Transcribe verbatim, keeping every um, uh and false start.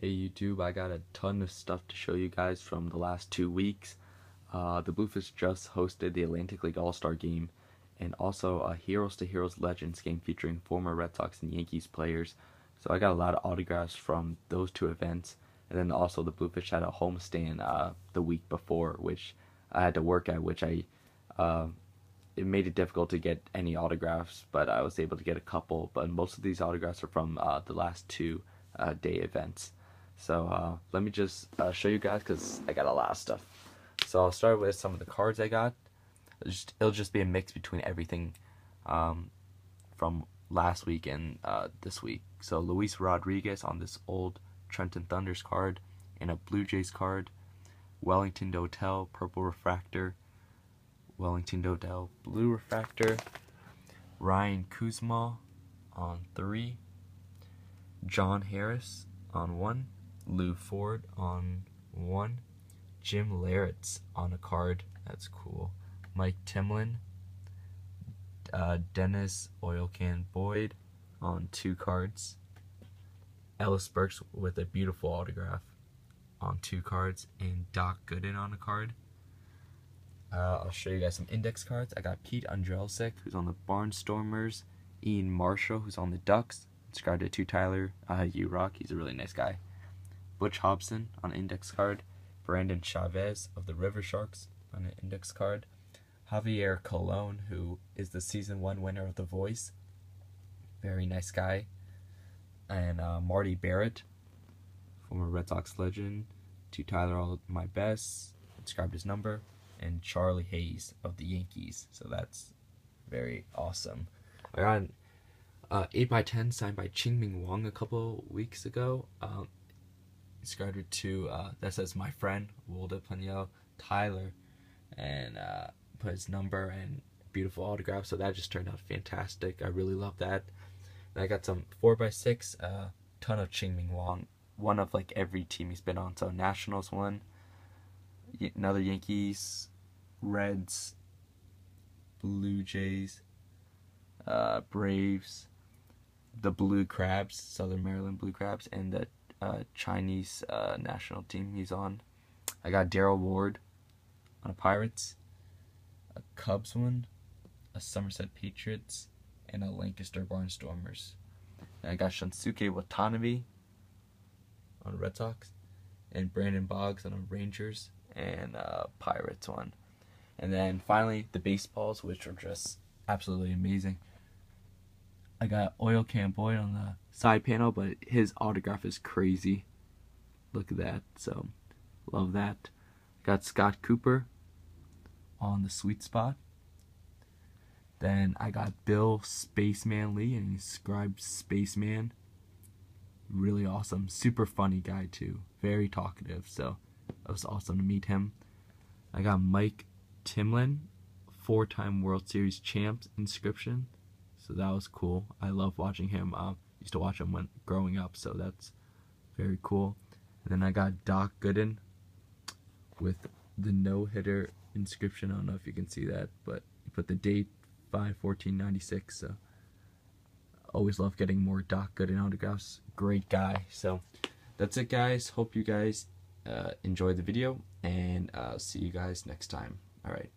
Hey YouTube, I got a ton of stuff to show you guys from the last two weeks. Uh, the Bluefish just hosted the Atlantic League All-Star Game and also a Heroes to Heroes Legends game featuring former Red Sox and Yankees players. So I got a lot of autographs from those two events. And then also the Bluefish had a homestand uh, the week before, which I had to work at, which I uh, it made it difficult to get any autographs, but I was able to get a couple. But most of these autographs are from uh, the last two uh, day events. So uh, let me just uh, show you guys because I got a lot of stuff. So I'll start with some of the cards I got. It'll just, it'll just be a mix between everything um, from last week and uh, this week. So Luis Rodriguez on this old Trenton Thunders card and a Blue Jays card. Wellington Dotel, Purple Refractor. Wellington Dotel, Blue Refractor. Ryan Kuzma on three. John Harris on one. Lou Ford on one, Jim Leyritz on a card, that's cool, Mike Timlin, uh, Dennis Oil Can Boyd on two cards, Ellis Burks with a beautiful autograph on two cards, and Doc Gooden on a card. Uh, I'll show you guys some index cards. I got Pete Andrelsek, who's on the Barnstormers, Ian Marshall, who's on the Ducks, subscribed to two Tyler, uh, you rock, he's a really nice guy. Butch Hobson on an index card, Brandon Chavez of the River Sharks on an index card, Javier Colon, who is the season one winner of The Voice, very nice guy, and uh, Marty Barrett, former Red Sox legend, to Tyler all my best, described his number, and Charlie Hayes of the Yankees, so that's very awesome. I got an uh, eight by ten signed by Chien-Ming Wang a couple weeks ago. Um, subscribed to uh that says my friend Wolda Paniel Tyler and uh put his number and beautiful autograph, so that just turned out fantastic. I really love that. And I got some four by six, uh ton of Chien-Ming Wang, one of like every team he's been on, so Nationals one, another Yankees, Reds, Blue Jays, uh Braves, the Blue Crabs, Southern Maryland Blue Crabs, and the Uh, Chinese uh, national team he's on. I got Daryl Ward on a Pirates, a Cubs one, a Somerset Patriots, and a Lancaster Barnstormers. And I got Shunsuke Watanabe on Red Sox, and Brandon Boggs on a Rangers and a Pirates one. And then finally the baseballs, which are just absolutely amazing. I got Oil Can Boyd on the side panel, but his autograph is crazy. Look at that. So, love that. Got Scott Cooper on the sweet spot. Then I got Bill Spaceman Lee, and he scribed Spaceman. Really awesome. Super funny guy, too. Very talkative. So, it was awesome to meet him. I got Mike Timlin, four-time World Series champs inscription. So that was cool. I love watching him. Um, used to watch him when growing up, so that's very cool. And then I got Doc Gooden with the no-hitter inscription. I don't know if you can see that, but he put the date five fourteen ninety-six. So always love getting more Doc Gooden autographs. Great guy. So that's it, guys. Hope you guys uh, enjoyed the video, and uh, see you guys next time. All right.